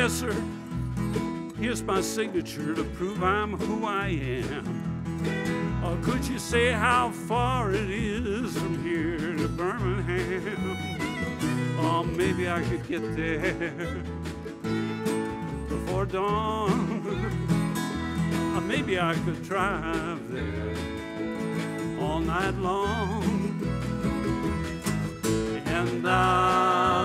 Yes, sir, here's my signature to prove I'm who I am. Or could you say how far it is from here to Birmingham? Or maybe I could get there before dawn. Or maybe I could drive there all night long. And